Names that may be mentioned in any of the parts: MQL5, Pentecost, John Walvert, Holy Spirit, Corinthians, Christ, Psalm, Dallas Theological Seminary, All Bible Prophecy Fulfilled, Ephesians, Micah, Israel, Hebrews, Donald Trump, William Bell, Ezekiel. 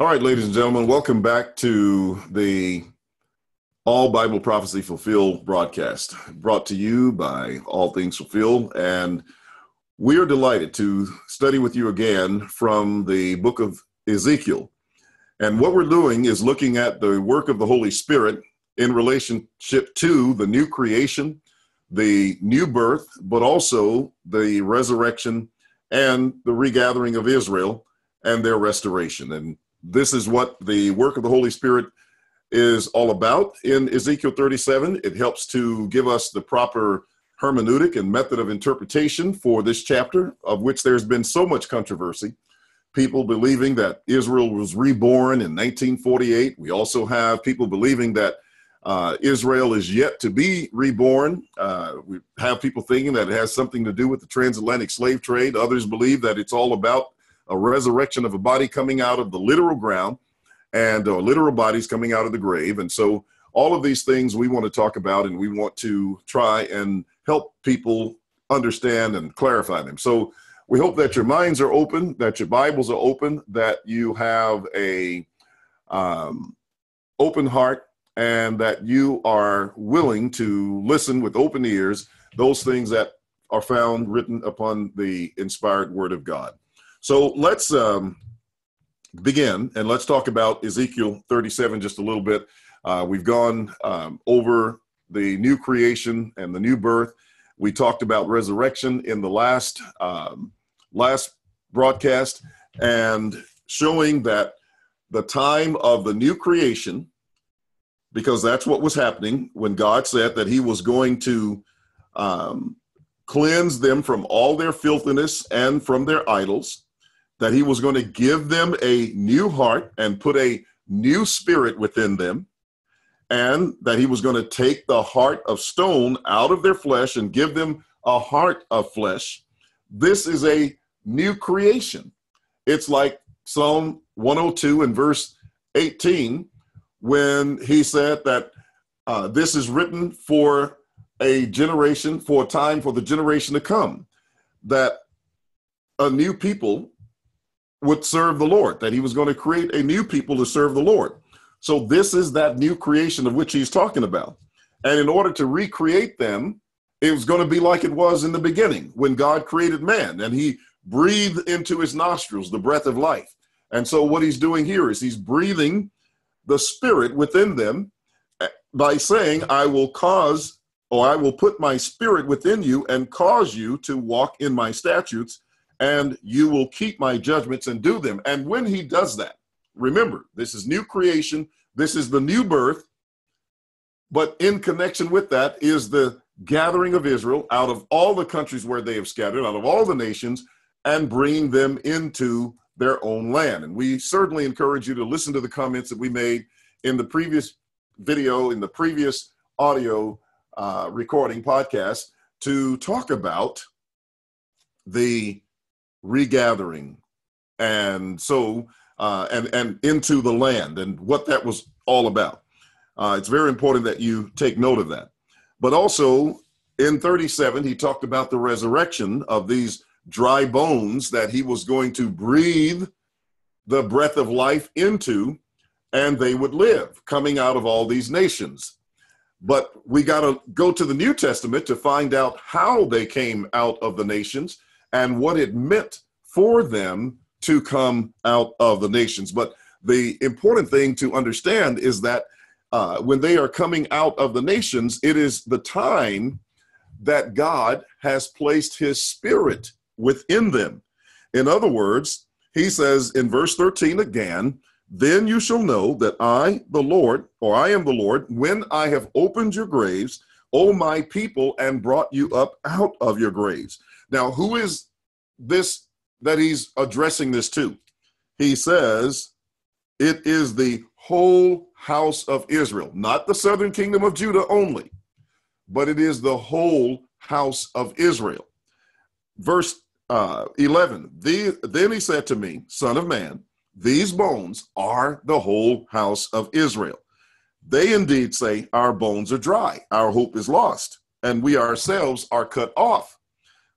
All right, ladies and gentlemen, welcome back to the All Bible Prophecy Fulfilled broadcast, brought to you by All Things Fulfilled. And we are delighted to study with you again from the book of Ezekiel. And what we're doing is looking at the work of the Holy Spirit in relationship to the new creation, the new birth, but also the resurrection and the regathering of Israel and their restoration. And this is what the work of the Holy Spirit is all about in Ezekiel 37. It helps to give us the proper hermeneutic and method of interpretation for this chapter, of which there's been so much controversy. People believing that Israel was reborn in 1948. We also have people believing that Israel is yet to be reborn. We have people thinking that it has something to do with the transatlantic slave trade. Others believe that it's all about a resurrection of a body coming out of the literal ground and literal bodies coming out of the grave. And so all of these things we want to talk about, and we want to try and help people understand and clarify them. So we hope that your minds are open, that your Bibles are open, that you have a open heart, and that you are willing to listen with open ears, those things that are found written upon the inspired word of God. So let's begin, and let's talk about Ezekiel 37 just a little bit. We've gone over the new creation and the new birth. We talked about resurrection in the last broadcast, and showing that the time of the new creation, because that's what was happening when God said that he was going to cleanse them from all their filthiness and from their idols, that he was going to give them a new heart and put a new spirit within them, and that he was going to take the heart of stone out of their flesh and give them a heart of flesh. This is a new creation. It's like Psalm 102 and verse 18, when he said that this is written for a generation, for a time, for the generation to come, that a new people would serve the Lord, that he was going to create a new people to serve the Lord. So this is that new creation of which he's talking about. And in order to recreate them, it was going to be like it was in the beginning when God created man, and he breathed into his nostrils the breath of life. And so what he's doing here is he's breathing the spirit within them by saying, I will cause, or I will put my spirit within you and cause you to walk in my statutes, and you will keep my judgments and do them. And when he does that, remember, this is new creation, this is the new birth, but in connection with that is the gathering of Israel out of all the countries where they have scattered, out of all the nations, and bringing them into their own land. And we certainly encourage you to listen to the comments that we made in the previous video, in the previous audio recording podcast, to talk about the regathering, and so and into the land, and what that was all about. It's very important that you take note of that. But also in 37, he talked about the resurrection of these dry bones that he was going to breathe the breath of life into, and they would live, coming out of all these nations. But we got to go to the New Testament to find out how they came out of the nations and what it meant for them to come out of the nations. But the important thing to understand is that when they are coming out of the nations, it is the time that God has placed his spirit within them. In other words, he says in verse 13 again, then you shall know that I, the Lord, or I am the Lord, when I have opened your graves, O my people, and brought you up out of your graves. Now, who is this that he's addressing this to? He says, it is the whole house of Israel, not the southern kingdom of Judah only, but it is the whole house of Israel. Verse 11, then he said to me, Son of man, these bones are the whole house of Israel. They indeed say, our bones are dry, our hope is lost, and we ourselves are cut off.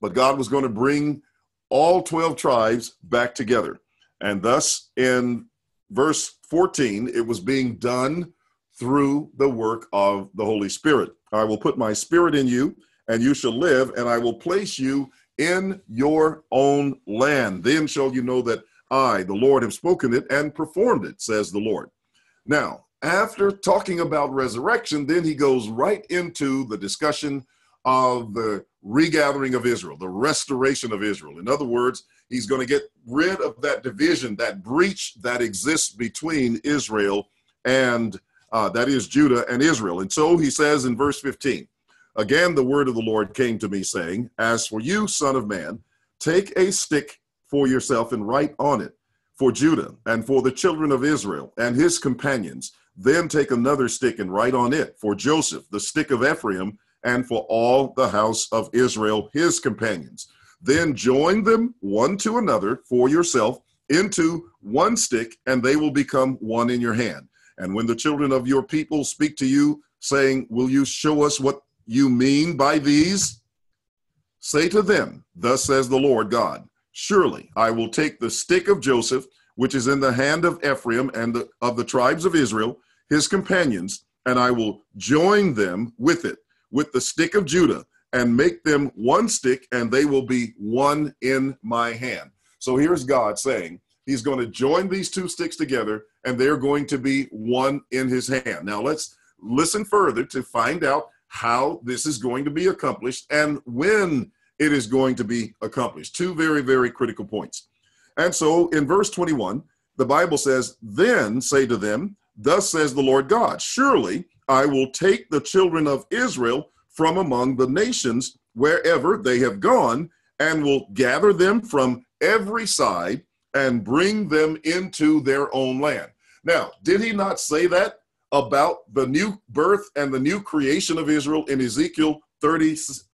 But God was going to bring all 12 tribes back together. And thus in verse 14, it was being done through the work of the Holy Spirit. I will put my spirit in you, and you shall live, and I will place you in your own land. Then shall you know that I, the Lord, have spoken it and performed it, says the Lord. Now, after talking about resurrection, then he goes right into the discussion of the regathering of Israel, the restoration of Israel. In other words, he's going to get rid of that division, that breach that exists between Israel and, that is Judah and Israel. And so he says in verse 15, again, the word of the Lord came to me saying, as for you, son of man, take a stick for yourself and write on it for Judah and for the children of Israel and his companions. Then take another stick and write on it for Joseph, the stick of Ephraim, and for all the house of Israel, his companions. Then join them one to another for yourself into one stick, and they will become one in your hand. And when the children of your people speak to you, saying, will you show us what you mean by these? Say to them, thus says the Lord God, surely I will take the stick of Joseph, which is in the hand of Ephraim and of the tribes of Israel, his companions, and I will join them with it, with the stick of Judah, and make them one stick, and they will be one in my hand. So here's God saying he's going to join these two sticks together, and they're going to be one in his hand. Now let's listen further to find out how this is going to be accomplished and when it is going to be accomplished. Two very, very critical points. And so in verse 21, the Bible says, then say to them, thus says the Lord God, surely I will take the children of Israel from among the nations wherever they have gone and will gather them from every side and bring them into their own land. Now, did he not say that about the new birth and the new creation of Israel in Ezekiel 36,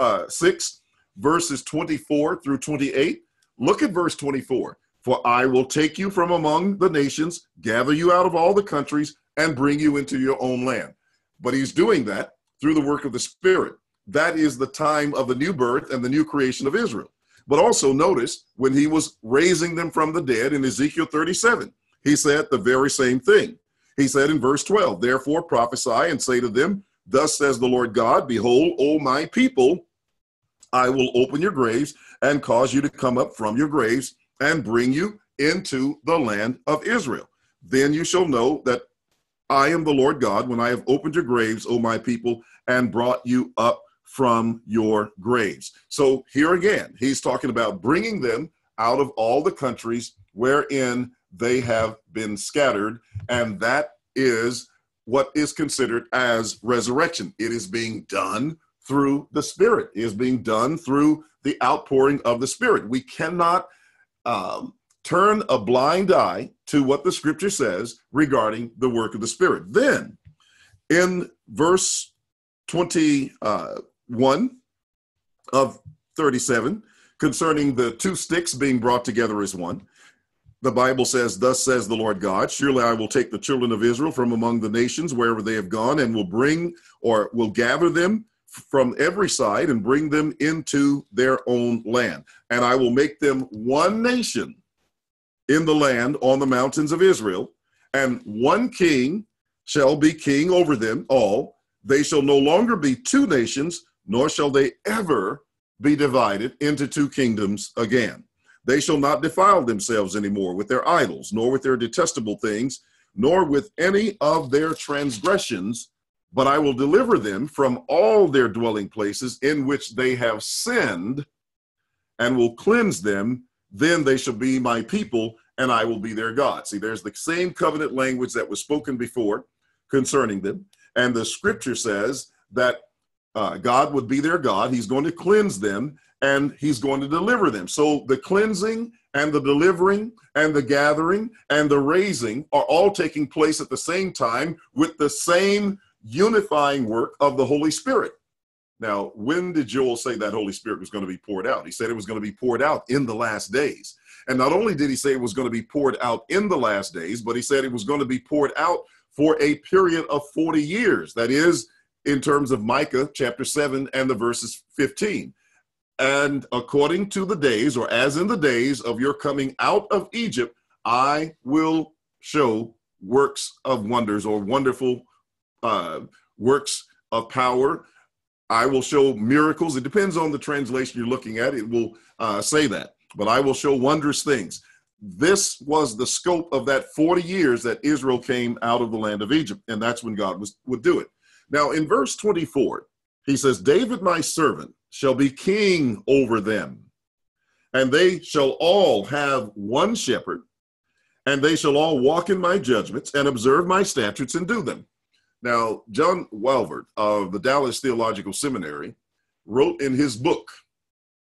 verses 24 through 28. Look at verse 24. For I will take you from among the nations, gather you out of all the countries, and bring you into your own land. But he's doing that through the work of the Spirit. That is the time of the new birth and the new creation of Israel. But also notice when he was raising them from the dead in Ezekiel 37, he said the very same thing. He said in verse 12, therefore prophesy and say to them, thus says the Lord God, behold, O my people, I will open your graves and cause you to come up from your graves and bring you into the land of Israel. Then you shall know that I am the Lord God when I have opened your graves, O my people, and brought you up from your graves. So here again, he's talking about bringing them out of all the countries wherein they have been scattered, and that is what is considered as resurrection. It is being done through the Spirit. It is being done through the outpouring of the Spirit. We cannot turn a blind eye to what the Scripture says regarding the work of the Spirit. Then, in verse 21 of 37, concerning the two sticks being brought together as one, the Bible says, thus says the Lord God, surely I will take the children of Israel from among the nations wherever they have gone and will bring or will gather them from every side and bring them into their own land. And I will make them one nation in the land on the mountains of Israel, and one king shall be king over them all. They shall no longer be two nations, nor shall they ever be divided into two kingdoms again. They shall not defile themselves anymore with their idols, nor with their detestable things, nor with any of their transgressions, but I will deliver them from all their dwelling places in which they have sinned and will cleanse them. Then they shall be my people, and I will be their God. See, there's the same covenant language that was spoken before concerning them. And the Scripture says that God would be their God. He's going to cleanse them, and he's going to deliver them. So the cleansing and the delivering and the gathering and the raising are all taking place at the same time with the same unifying work of the Holy Spirit. Now, when did Joel say that Holy Spirit was going to be poured out? He said it was going to be poured out in the last days. And not only did he say it was going to be poured out in the last days, but he said it was going to be poured out for a period of 40 years. That is, in terms of Micah chapter 7 and the verses 15. And according to the days, or as in the days of your coming out of Egypt, I will show works of wonders or wonderful works of power. I will show miracles. It depends on the translation you're looking at. It will say that, but I will show wondrous things. This was the scope of that 40 years that Israel came out of the land of Egypt, and that's when God would do it. Now, in verse 24, he says, David, my servant, shall be king over them, and they shall all have one shepherd, and they shall all walk in my judgments and observe my statutes and do them. Now, John Walvert of the Dallas Theological Seminary wrote in his book,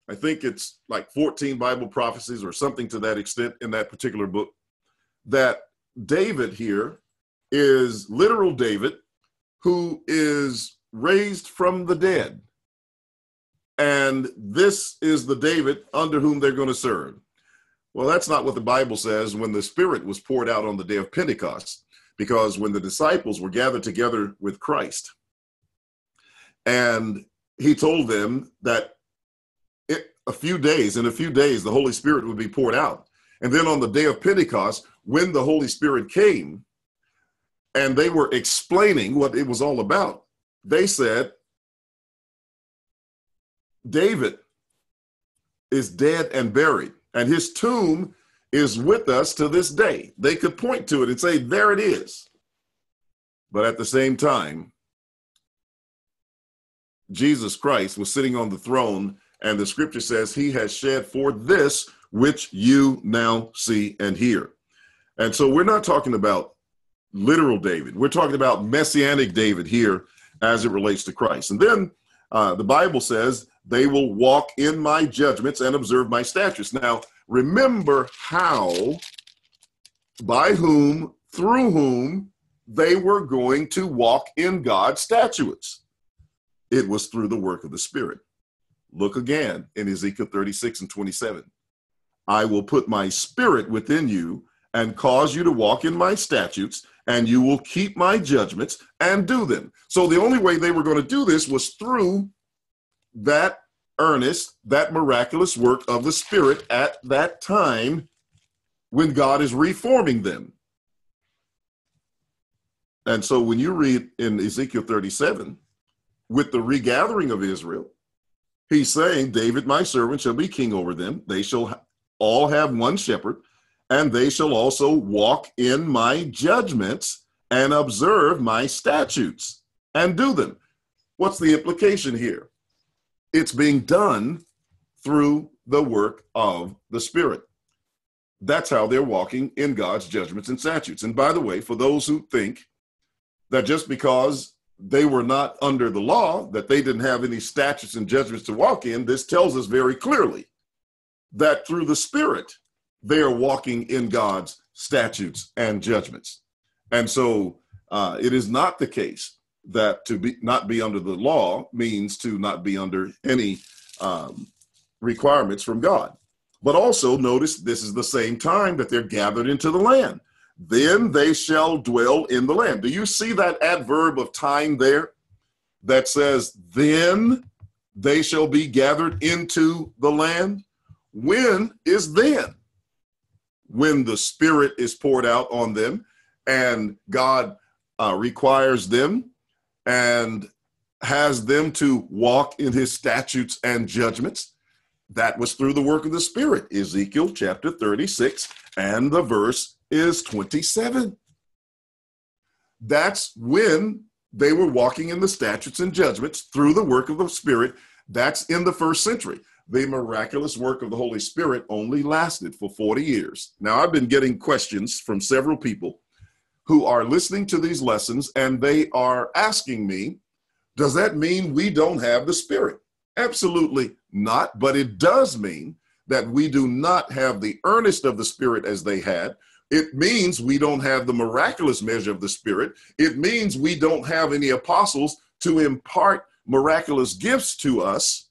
I think it's like 14 Bible prophecies or something to that extent in that particular book, that David here is literal David who is raised from the dead. And this is the David under whom they're going to serve. Well, that's not what the Bible says when the Spirit was poured out on the day of Pentecost, because when the disciples were gathered together with Christ, and he told them that in a few days, the Holy Spirit would be poured out. And then on the day of Pentecost, when the Holy Spirit came and they were explaining what it was all about, they said, David is dead and buried, and his tomb is with us to this day. They could point to it and say, there it is. But at the same time, Jesus Christ was sitting on the throne, and the scripture says he has shed for this, which you now see and hear. And so we're not talking about literal David. We're talking about messianic David here as it relates to Christ. And then the Bible says they will walk in my judgments and observe my statutes. Now, remember how, by whom, through whom they were going to walk in God's statutes. It was through the work of the Spirit. Look again in Ezekiel 36 and 27. I will put my Spirit within you and cause you to walk in my statutes, and you will keep my judgments and do them. So the only way they were going to do this was through that earnest, that miraculous work of the Spirit at that time when God is reforming them. And so when you read in Ezekiel 37, with the regathering of Israel, he's saying, David, my servant, shall be king over them. They shall all have one shepherd, and they shall also walk in my judgments and observe my statutes and do them. What's the implication here? It's being done through the work of the Spirit. That's how they're walking in God's judgments and statutes. And by the way, for those who think that just because they were not under the law, that they didn't have any statutes and judgments to walk in, this tells us very clearly that through the Spirit, they are walking in God's statutes and judgments. And so it is not the case that not be under the law means to not be under any requirements from God. But also notice this is the same time that they're gathered into the land. Then they shall dwell in the land. Do you see that adverb of time there that says, then they shall be gathered into the land? When is then? When the Spirit is poured out on them and God requires them and has them to walk in his statutes and judgments. That was through the work of the Spirit. Ezekiel chapter 36, and the verse is 27. That's when they were walking in the statutes and judgments through the work of the Spirit. That's in the first century. The miraculous work of the Holy Spirit only lasted for 40 years. Now, I've been getting questions from several people who are listening to these lessons, and they are asking me, does that mean we don't have the Spirit? Absolutely not, but it does mean that we do not have the earnest of the Spirit as they had. It means we don't have the miraculous measure of the Spirit. It means we don't have any apostles to impart miraculous gifts to us.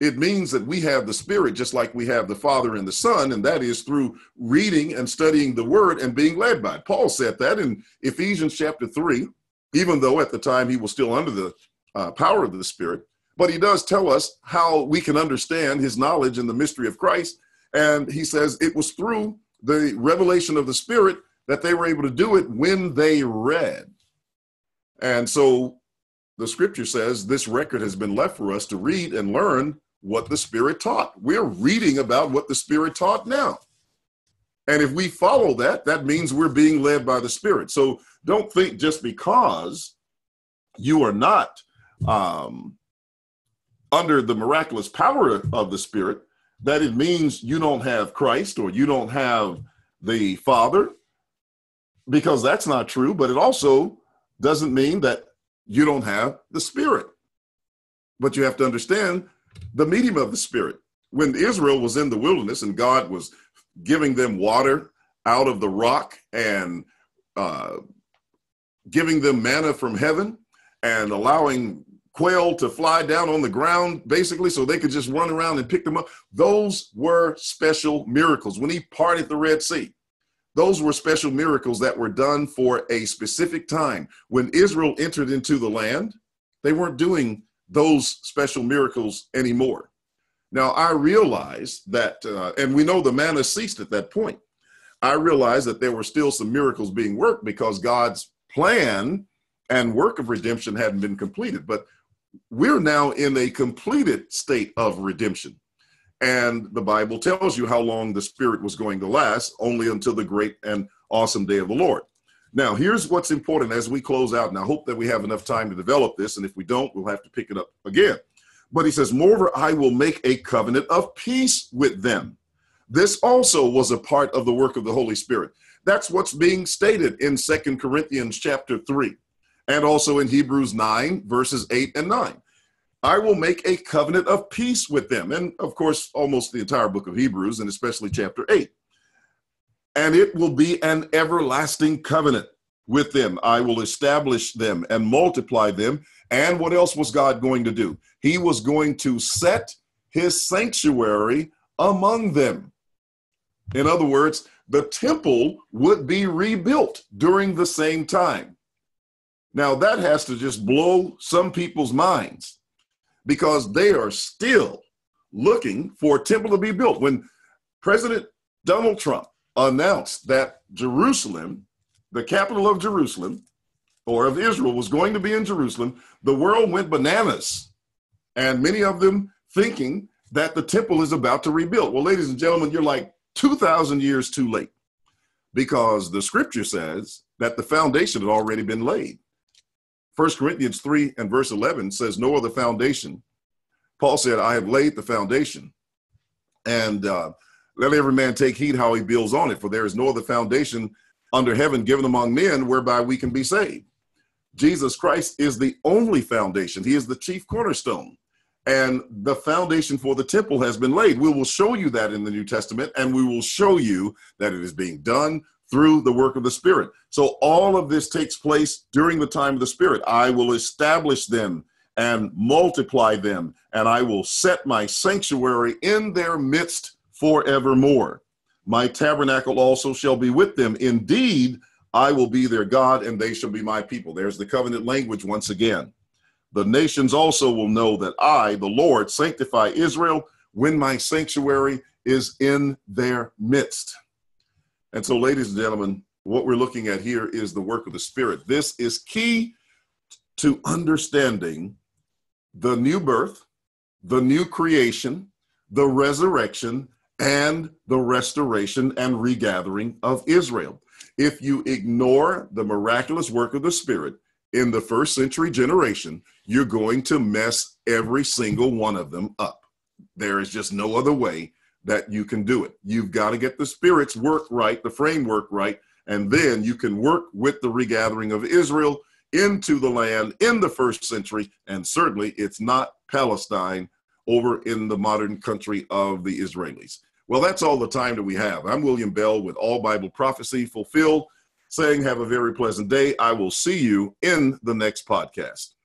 It means that we have the Spirit just like we have the Father and the Son, and that is through reading and studying the Word and being led by it. Paul said that in Ephesians chapter 3, even though at the time he was still under the power of the Spirit. But he does tell us how we can understand his knowledge in the mystery of Christ, and he says it was through the revelation of the Spirit that they were able to do it when they read. And so the scripture says this record has been left for us to read and learn what the Spirit taught. We're reading about what the Spirit taught now. And if we follow that, that means we're being led by the Spirit. So don't think just because you are not under the miraculous power of the Spirit, that it means you don't have Christ or you don't have the Father, because that's not true. But it also doesn't mean that you don't have the Spirit. But you have to understand the medium of the Spirit. When Israel was in the wilderness and God was giving them water out of the rock and giving them manna from heaven and allowing quail to fly down on the ground, basically, so they could just run around and pick them up. Those were special miracles. When he parted the Red Sea, those were special miracles that were done for a specific time. When Israel entered into the land, they weren't doing those special miracles anymore. Now, I realize that, and we know the manna ceased at that point. I realize that there were still some miracles being worked because God's plan and work of redemption hadn't been completed. But we're now in a completed state of redemption. And the Bible tells you how long the Spirit was going to last, only until the great and awesome day of the Lord. Now, here's what's important as we close out, and I hope that we have enough time to develop this. And if we don't, we'll have to pick it up again. But he says, moreover, I will make a covenant of peace with them. This also was a part of the work of the Holy Spirit. That's what's being stated in 2 Corinthians chapter 3, and also in Hebrews 9, verses 8 and 9. I will make a covenant of peace with them. And of course, almost the entire book of Hebrews, and especially chapter 8. And it will be an everlasting covenant with them. I will establish them and multiply them. And what else was God going to do? He was going to set his sanctuary among them. In other words, the temple would be rebuilt during the same time. Now, that has to just blow some people's minds, because they are still looking for a temple to be built. When President Donald Trump announced that Jerusalem, the capital of Jerusalem, or of Israel, was going to be in Jerusalem, the world went bananas, and many of them thinking that the temple is about to rebuild. Well, ladies and gentlemen, you're like 2,000 years too late, because the scripture says that the foundation had already been laid. 1 Corinthians 3 and verse 11 says, no other foundation. Paul said, I have laid the foundation, and let every man take heed how he builds on it, for there is no other foundation under heaven given among men whereby we can be saved. Jesus Christ is the only foundation. He is the chief cornerstone. And the foundation for the temple has been laid. We will show you that in the New Testament, and we will show you that it is being done through the work of the Spirit. So all of this takes place during the time of the Spirit. I will establish them and multiply them, and I will set my sanctuary in their midst forevermore. My tabernacle also shall be with them. Indeed, I will be their God, and they shall be my people. There's the covenant language once again. The nations also will know that I, the Lord, sanctify Israel when my sanctuary is in their midst. And so, ladies and gentlemen, what we're looking at here is the work of the Spirit. This is key to understanding the new birth, the new creation, the resurrection, and the restoration and regathering of Israel. If you ignore the miraculous work of the Spirit in the first century generation, you're going to mess every single one of them up. There is just no other way that you can do it. You've got to get the Spirit's work right, the framework right, and then you can work with the regathering of Israel into the land in the first century, and certainly it's not Palestine over in the modern country of the Israelis. Well, that's all the time that we have. I'm William Bell with All Bible Prophecy Fulfilled, saying have a very pleasant day. I will see you in the next podcast.